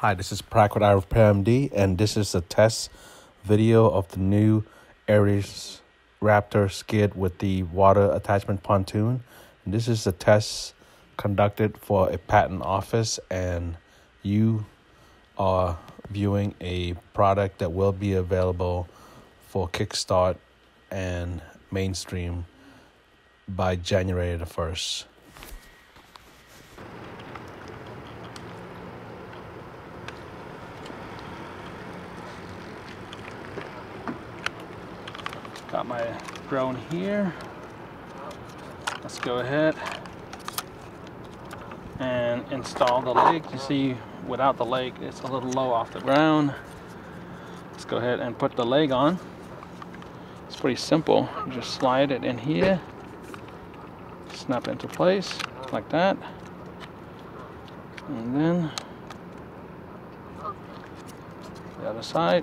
Hi, this is Prakwad iRepairMD, and this is a test video of the new Arris Raptor skid with the water attachment pontoon. And this is a test conducted for a patent office, and you are viewing a product that will be available for Kickstart and mainstream by January the 1st. Got my drone here. Let's go ahead and install the leg. You see, without the leg, it's a little low off the ground. Let's go ahead and put the leg on. It's pretty simple. You just slide it in here, snap into place like that, and then the other side.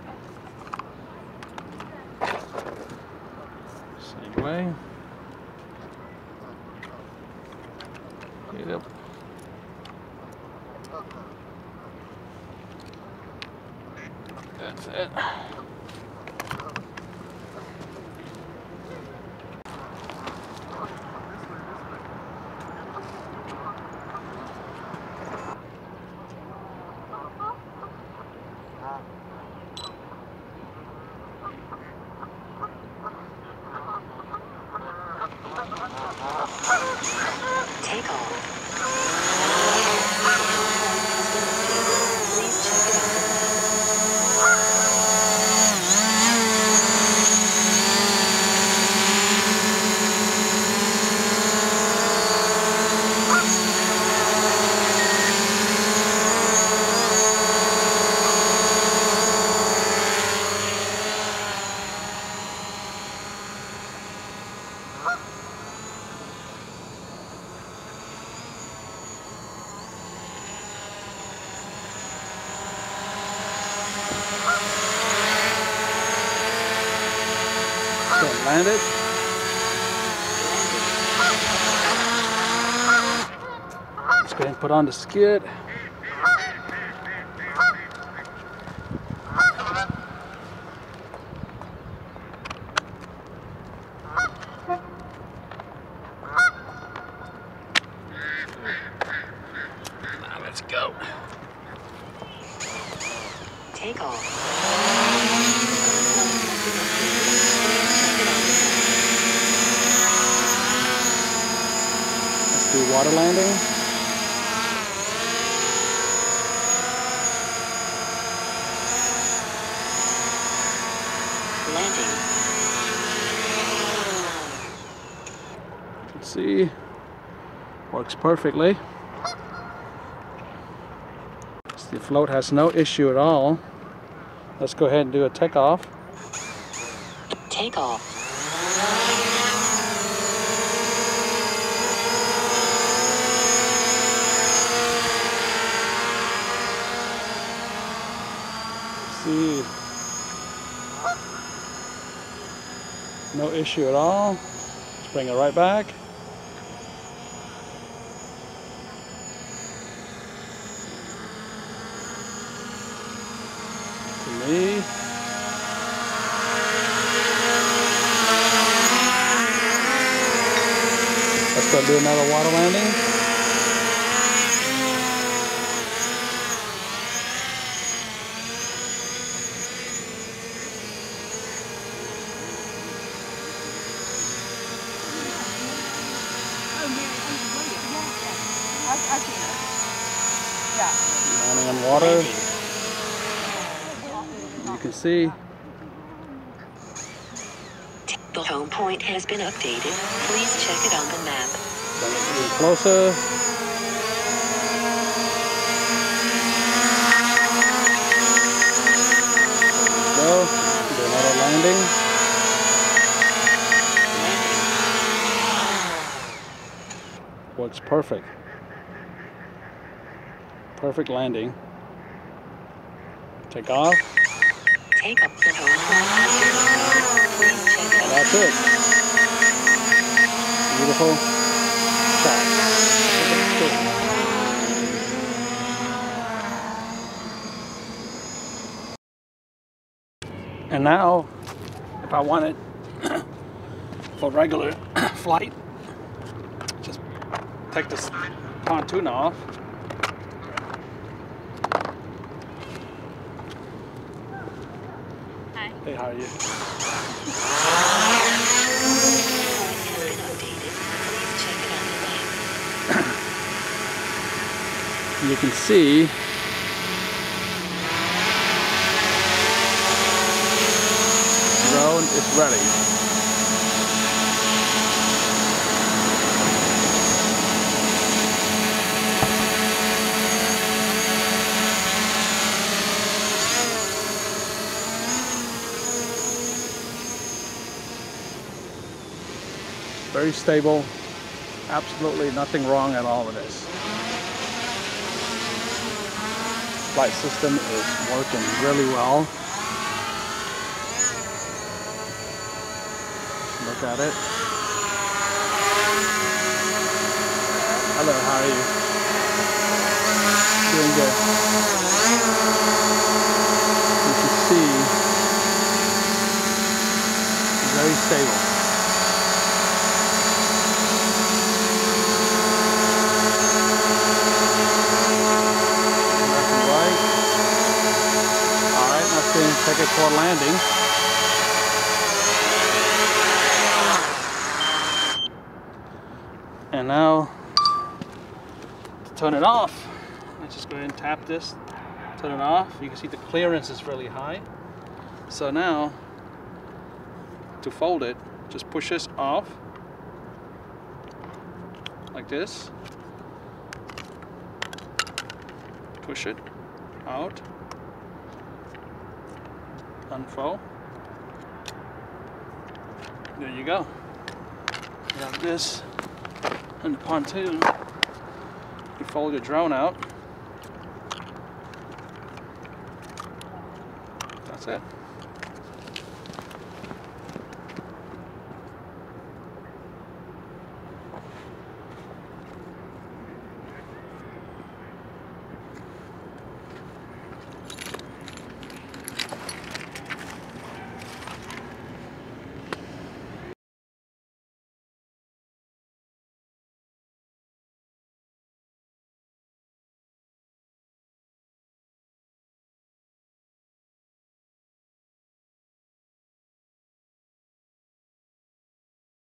Way. Yep. That's it. Take off. Land it. Let's go ahead and put on the skid. Now let's go. Take off. Water landing. Let's see. Works perfectly. The float has no issue at all. Let's go ahead and do a takeoff. Takeoff. No issue at all. Let's bring it right back. To me. Let's go do another water landing. Landing on water. You can see the home point has been updated. Please check it on the map. Bring it even closer. There we go. Do another landing. Works perfect. Perfect landing. Take off. Take up the home. And that's it. Beautiful shot. Cool. And now, if I want it for regular flight, just take this pontoon off. Hi. Hey, how are you? You can see it's ready. Very stable. Absolutely nothing wrong at all with this. Flight system is working really well. Look at it. Hello, how are you? Doing good. You can see it's very stable. Left and right. Alright, let's take it for landing. And now, to turn it off, let's just go ahead and tap this, turn it off. You can see the clearance is really high. So now, to fold it, just push this off, like this. Push it out, unfold. There you go. You have this. And the pontoon, you fold your drone out. That's it.